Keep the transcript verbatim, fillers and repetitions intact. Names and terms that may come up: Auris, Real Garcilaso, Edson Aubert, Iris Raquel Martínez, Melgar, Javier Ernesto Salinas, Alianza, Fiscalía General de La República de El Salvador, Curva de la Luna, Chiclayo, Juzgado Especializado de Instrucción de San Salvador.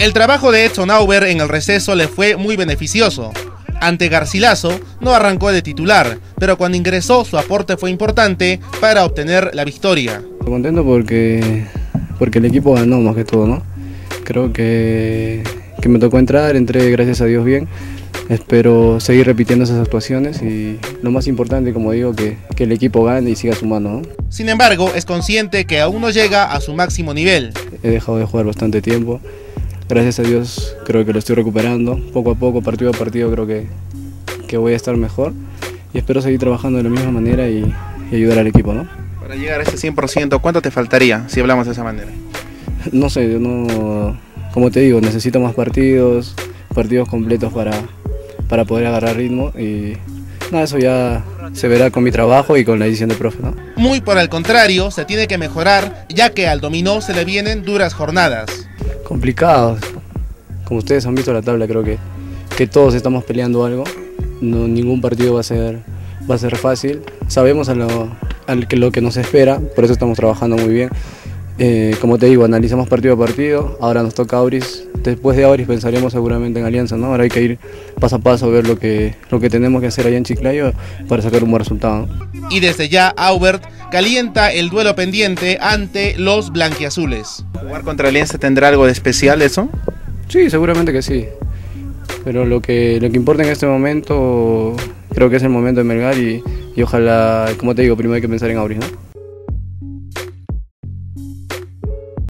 El trabajo de Edson Aubert en el receso le fue muy beneficioso. Ante Garcilaso no arrancó de titular, pero cuando ingresó su aporte fue importante para obtener la victoria. Contento porque, porque el equipo ganó más que todo, ¿no? Creo que, que me tocó entrar, entré gracias a Dios bien. Espero seguir repitiendo esas actuaciones y lo más importante, como digo, que, que el equipo gane y siga sumando, ¿no? Sin embargo, es consciente que aún no llega a su máximo nivel. He dejado de jugar bastante tiempo. Gracias a Dios creo que lo estoy recuperando, poco a poco, partido a partido creo que, que voy a estar mejor y espero seguir trabajando de la misma manera y, y ayudar al equipo, ¿no? Para llegar a ese cien por ciento, ¿cuánto te faltaría si hablamos de esa manera? No sé, yo no, como te digo, necesito más partidos, partidos completos para, para poder agarrar ritmo y nada, eso ya se verá con mi trabajo y con la decisión del profe, ¿no? Muy por el contrario, se tiene que mejorar ya que al dominó se le vienen duras jornadas. Complicados, como ustedes han visto la tabla, creo que, que todos estamos peleando algo, no, ningún partido va a ser, va a ser fácil, sabemos a lo, a lo que nos espera, por eso estamos trabajando muy bien, eh, como te digo, analizamos partido a partido, ahora nos toca Auris, después de Auris pensaremos seguramente en Alianza, ¿no? Ahora hay que ir paso a paso a ver lo que, lo que tenemos que hacer allá en Chiclayo para sacar un buen resultado, ¿no? Y desde ya Aubert calienta el duelo pendiente ante los blanquiazules. ¿Jugar contra Alianza tendrá algo de especial eso? Sí, seguramente que sí. Pero lo que, lo que importa en este momento, creo que es el momento de Melgar y, y ojalá, como te digo, primero hay que pensar en Auris, ¿no?